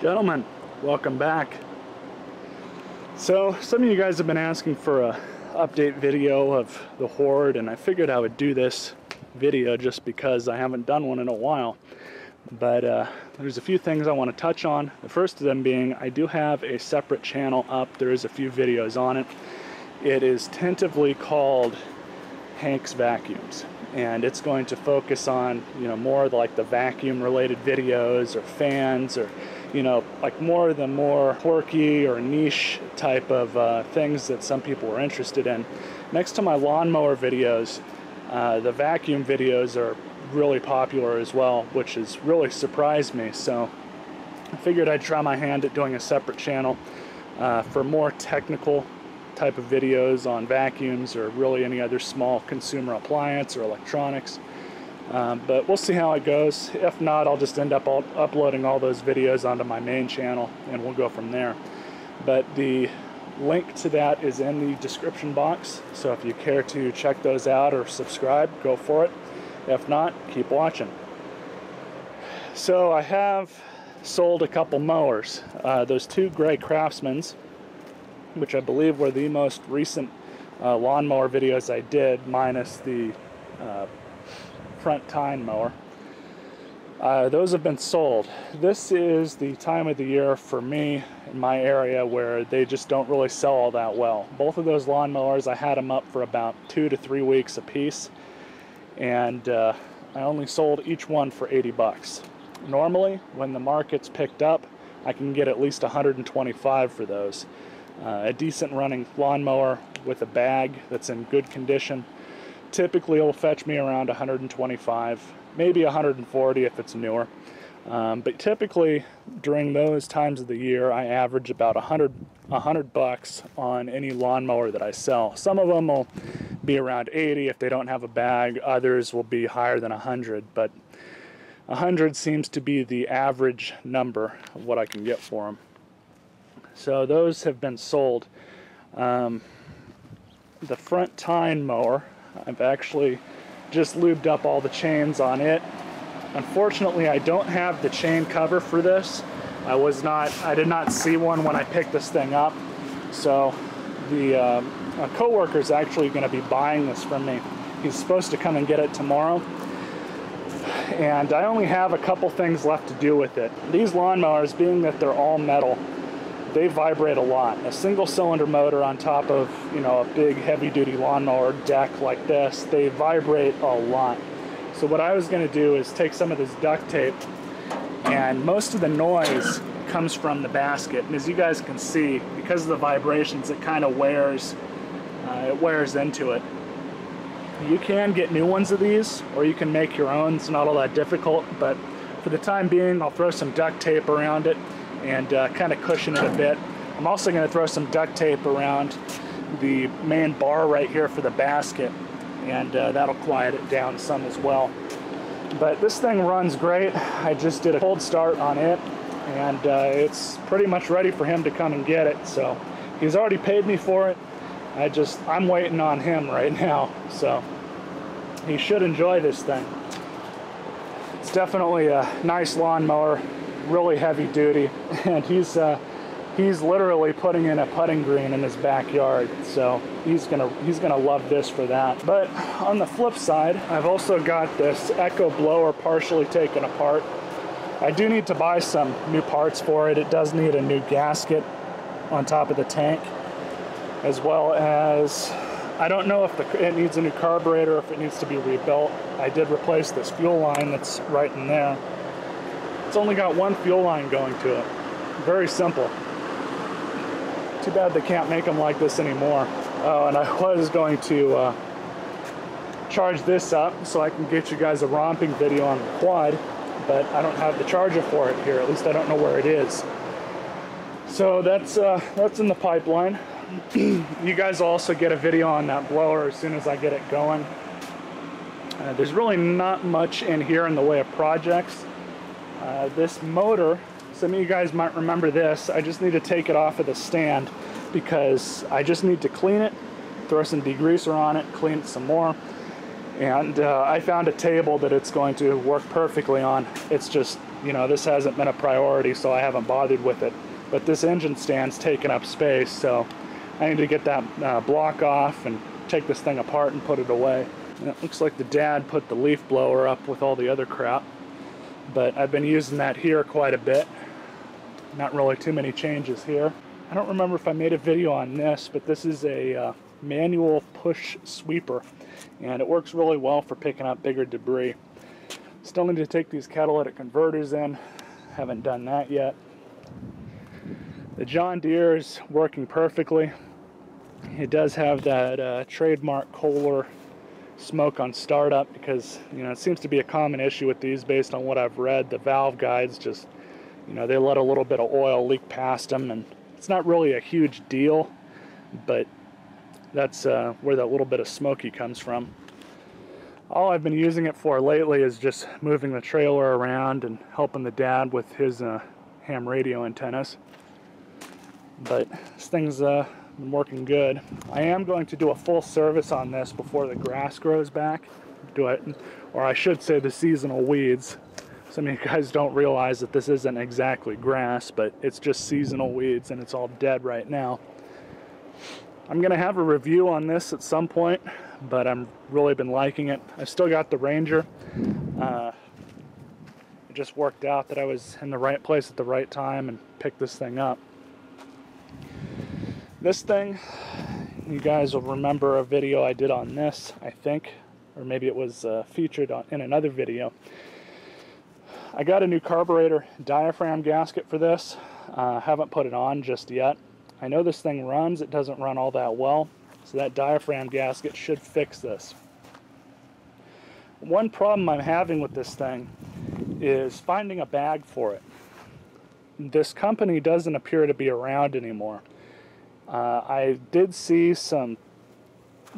Gentlemen, welcome back. So some of you guys have been asking for a update video of the Horde, and I figured I would do this video just because I haven't done one in a while. But there's a few things I want to touch on. The first of them being I do have a separate channel up. There is a few videos on it. It is tentatively called Hank's Vacuums, and it's going to focus on, you know, more like the vacuum related videos or fans, or, you know, like more of the more quirky or niche type of things that some people are interested in. Next to my lawnmower videos, the vacuum videos are really popular as well, which has really surprised me. So I figured I'd try my hand at doing a separate channel for more technical type of videos on vacuums or really any other small consumer appliance or electronics. But we'll see how it goes. If not, I'll just end up uploading all those videos onto my main channel, and we'll go from there. But the link to that is in the description box, so if you care to check those out or subscribe, go for it. If not, keep watching. So I have sold a couple mowers. Those two gray Craftsmans, which I believe were the most recent lawnmower videos I did, minus the front tine mower. Those have been sold. This is the time of the year for me in my area where they just don't really sell all that well. Both of those lawnmowers, I had them up for about 2 to 3 weeks a piece, and I only sold each one for 80 bucks. Normally, when the market's picked up, I can get at least 125 for those. A decent running lawnmower with a bag that's in good condition typically will fetch me around 125, maybe 140 if it's newer. But typically during those times of the year, I average about 100 bucks on any lawnmower that I sell. Some of them will be around 80 if they don't have a bag. Others will be higher than 100, but 100 seems to be the average number of what I can get for them. So those have been sold. The front tine mower, I've actually just lubed up all the chains on it. Unfortunately, I don't have the chain cover for this. I did not see one when I picked this thing up. So the coworker is actually going to be buying this from me. He's supposed to come and get it tomorrow. And I only have a couple things left to do with it. These lawnmowers, being that they're all metal, they vibrate a lot. A single cylinder motor on top of, you know, a big heavy duty lawnmower deck like this, they vibrate a lot. So what I was going to do is take some of this duct tape, and most of the noise comes from the basket, and as you guys can see, because of the vibrations, it kind of wears into it. You can get new ones of these, or you can make your own. It's not all that difficult, but for the time being, I'll throw some duct tape around it and kind of cushion it a bit. I'm also going to throw some duct tape around the main bar right here for the basket, and that'll quiet it down some as well. But this thing runs great. I just did a cold start on it, and it's pretty much ready for him to come and get it. So he's already paid me for it. I'm waiting on him right now, so he should enjoy this thing. It's definitely a nice lawnmower, really heavy duty, and he's literally putting in a putting green in his backyard, so he's gonna love this for that. But on the flip side, I've also got this Echo blower partially taken apart. I do need to buy some new parts for it. It does need a new gasket on top of the tank, as well as, I don't know if it needs a new carburetor or if it needs to be rebuilt. I did replace this fuel line that's right in there. It's only got one fuel line going to it. Very simple. Too bad they can't make them like this anymore. Oh, and I was going to charge this up so I can get you guys a romping video on the quad, but I don't have the charger for it here. At least I don't know where it is. So that's in the pipeline. You guys will also get a video on that blower as soon as I get it going. There's really not much in here in the way of projects. This motor, some of you guys might remember this, I just need to take it off of the stand because I just need to clean it, throw some degreaser on it, clean it some more, and I found a table that it's going to work perfectly on. It's just you know, this hasn't been a priority, so I haven't bothered with it. But this engine stand's taking up space, so I need to get that block off and take this thing apart and put it away. And it looks like the dad put the leaf blower up with all the other crap, but I've been using that here quite a bit. Not really too many changes here. I don't remember if I made a video on this, but this is a manual push sweeper, and it works really well for picking up bigger debris. Still need to take these catalytic converters in. Haven't done that yet. The John Deere is working perfectly. It does have that trademark Kohler smoke on startup, because, you know, it seems to be a common issue with these based on what I've read. The valve guides just, you know, they let a little bit of oil leak past them, and it's not really a huge deal, but that's where that little bit of smoky comes from. All I've been using it for lately is just moving the trailer around and helping the dad with his ham radio antennas. But this thing's been working good. I am going to do a full service on this before the grass grows back. Or I should say the seasonal weeds. Some of you guys don't realize that this isn't exactly grass, but it's just seasonal weeds, and it's all dead right now. I'm gonna have a review on this at some point, but I'm really been liking it. I still got the Ranger. It just worked out that I was in the right place at the right time and picked this thing up. This thing, you guys will remember a video I did on this, I think, or maybe it was featured in another video. I got a new carburetor diaphragm gasket for this. Haven't put it on just yet. I know this thing runs, it doesn't run all that well, so that diaphragm gasket should fix this. One problem I'm having with this thing is finding a bag for it. This company doesn't appear to be around anymore. I did see some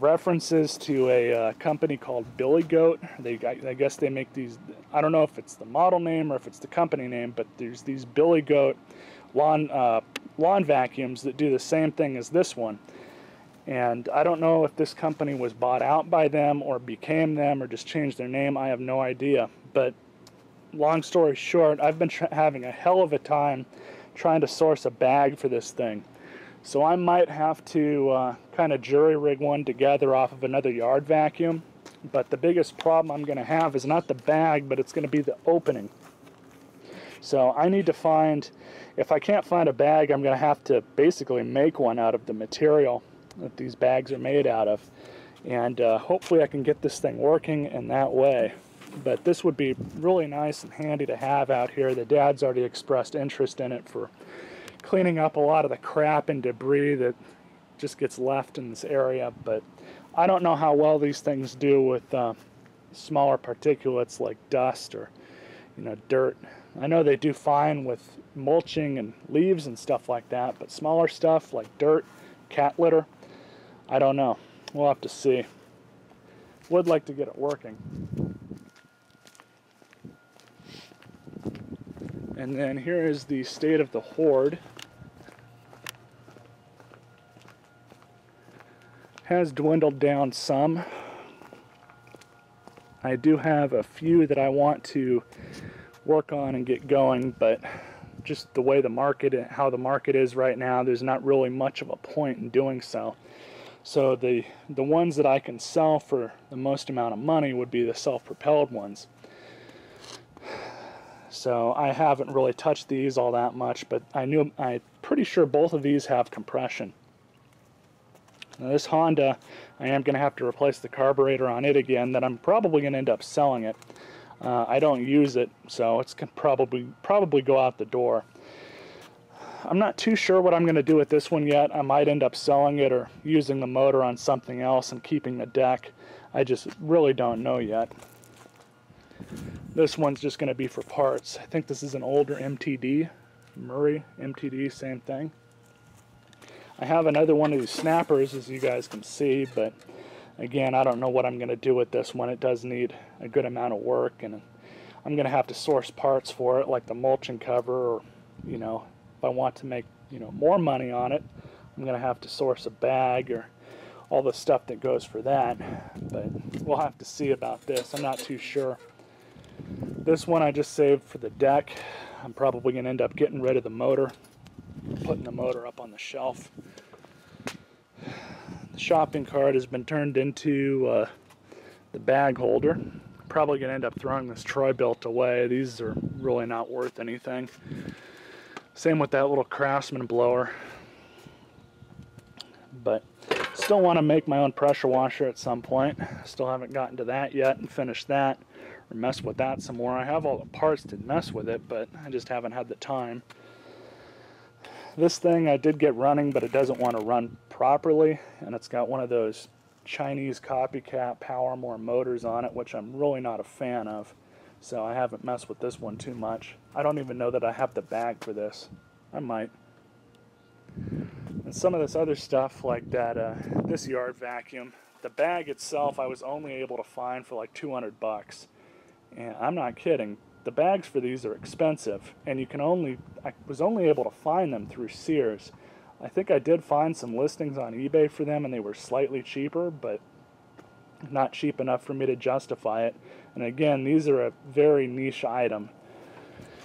references to a company called Billy Goat. I guess they make these, I don't know if it's the model name or if it's the company name, but there's these Billy Goat lawn vacuums that do the same thing as this one. And I don't know if this company was bought out by them or became them or just changed their name. I have no idea. But long story short, I've been having a hell of a time trying to source a bag for this thing. So I might have to kind of jury rig one together off of another yard vacuum. But the biggest problem I'm going to have is not the bag, but it's going to be the opening. So I need to find, if I can't find a bag, I'm going to have to basically make one out of the material that these bags are made out of. And hopefully I can get this thing working in that way. But this would be really nice and handy to have out here. The dad's already expressed interest in it for cleaning up a lot of the crap and debris that just gets left in this area, but I don't know how well these things do with smaller particulates like dust or, you know, dirt. I know they do fine with mulching and leaves and stuff like that, but smaller stuff like dirt, cat litter, I don't know. We'll have to see. Would like to get it working. And then here is the state of the Horde. Has dwindled down some. I do have a few that I want to work on and get going, but just the way the market, how the market is right now, there's not really much of a point in doing so. So the ones that I can sell for the most amount of money would be the self-propelled ones. So I haven't really touched these all that much, but I'm pretty sure both of these have compression. Now this Honda, I am going to have to replace the carburetor on it again, then I'm probably going to end up selling it. I don't use it, so it's going to probably go out the door. I'm not too sure what I'm going to do with this one yet. I might end up selling it or using the motor on something else and keeping the deck. I just really don't know yet. This one's just going to be for parts. I think this is an older MTD, Murray MTD, same thing. I have another one of these Snappers, as you guys can see, but again, I don't know what I'm going to do with this one. It does need a good amount of work, and I'm going to have to source parts for it, like the mulching cover, or, you know, if I want to make, you know, more money on it, I'm going to have to source a bag or all the stuff that goes for that. But we'll have to see about this. I'm not too sure. This one I just saved for the deck. I'm probably going to end up getting rid of the motor, putting the motor up on the shelf. The shopping cart has been turned into the bag holder. Probably going to end up throwing this Troy-Bilt away. These are really not worth anything. Same with that little Craftsman blower. But still want to make my own pressure washer at some point. Still haven't gotten to that yet and finished that or messed with that some more. I have all the parts to mess with it, but I just haven't had the time. This thing I did get running, but it doesn't want to run properly, and it's got one of those Chinese copycat Powermore motors on it, which I'm really not a fan of, so I haven't messed with this one too much. I don't even know that I have the bag for this. I might. And some of this other stuff, like that, this yard vacuum, the bag itself I was only able to find for like 200 bucks. And I'm not kidding, the bags for these are expensive, and you can only, I was only able to find them through Sears. I think I did find some listings on eBay for them, and they were slightly cheaper, but not cheap enough for me to justify it. And again, these are a very niche item.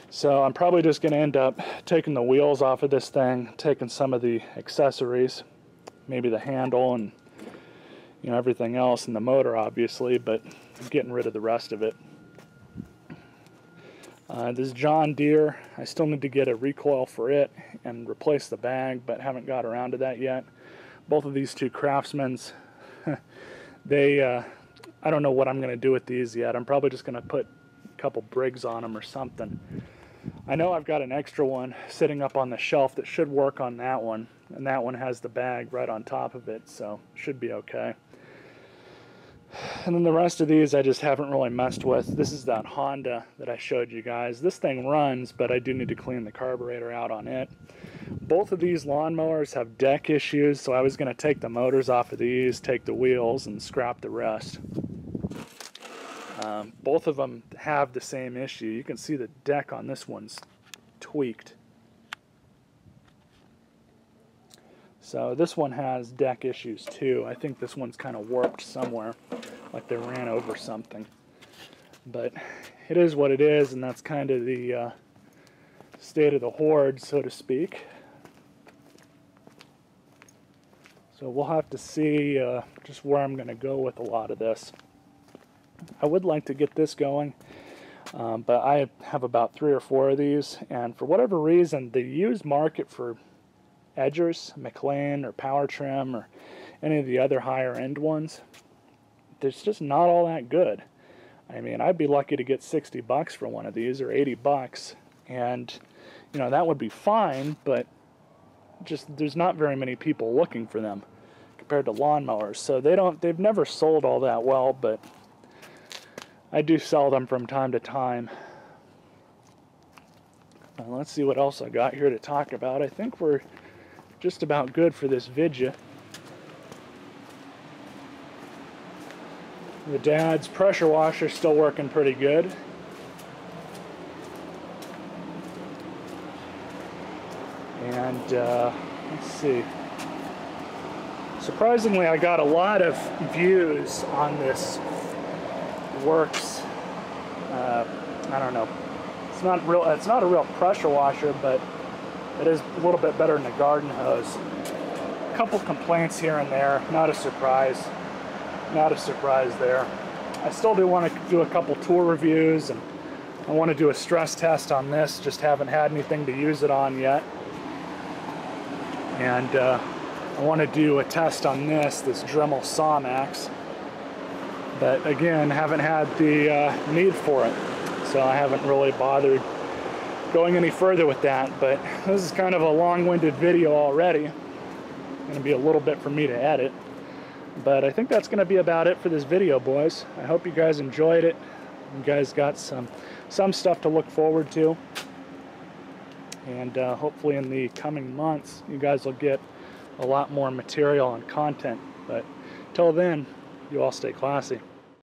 So I'm probably just going to end up taking the wheels off of this thing, taking some of the accessories, maybe the handle and, you know, everything else, and the motor obviously, but getting rid of the rest of it. This John Deere, I still need to get a recoil for it and replace the bag, but haven't got around to that yet. Both of these two Craftsmans, they, I don't know what I'm going to do with these yet. I'm probably just going to put a couple Briggs on them or something. I know I've got an extra one sitting up on the shelf that should work on that one, and that one has the bag right on top of it, so should be okay. And then the rest of these I just haven't really messed with. This is that Honda that I showed you guys. This thing runs, but I do need to clean the carburetor out on it. Both of these lawnmowers have deck issues, so I was going to take the motors off of these, take the wheels, and scrap the rest. Both of them have the same issue. You can see the deck on this one's tweaked. So this one has deck issues too. I think this one's kind of warped somewhere, like they ran over something. But it is what it is, and that's kind of the state of the horde, so to speak. So we'll have to see just where I'm going to go with a lot of this. I would like to get this going, but I have about 3 or 4 of these, and for whatever reason, the used market for edgers, McLean or Power Trim or any of the other higher end ones, it's just not all that good. I mean, I'd be lucky to get 60 bucks for one of these, or 80 bucks, and you know, that would be fine, but just there's not very many people looking for them compared to lawnmowers, so they've never sold all that well, but I do sell them from time to time. Let's see what else I got here to talk about. I think we're just about good for this video. The dad's pressure washer still working pretty good. And let's see. Surprisingly, I got a lot of views on this works. I don't know. It's not a real pressure washer, but it is a little bit better than a garden hose. A couple complaints here and there. Not a surprise there. I still do want to do a couple tool reviews, and I want to do a stress test on this. Just haven't had anything to use it on yet. And I want to do a test on this Dremel SawMax. But again, haven't had the need for it. So I haven't really bothered going any further with that, but this is kind of a long-winded video already. It's going to be a little bit for me to edit, but I think that's going to be about it for this video, boys. I hope you guys enjoyed it. You guys got some stuff to look forward to, and hopefully in the coming months you guys will get a lot more material and content. But till then, you all stay classy.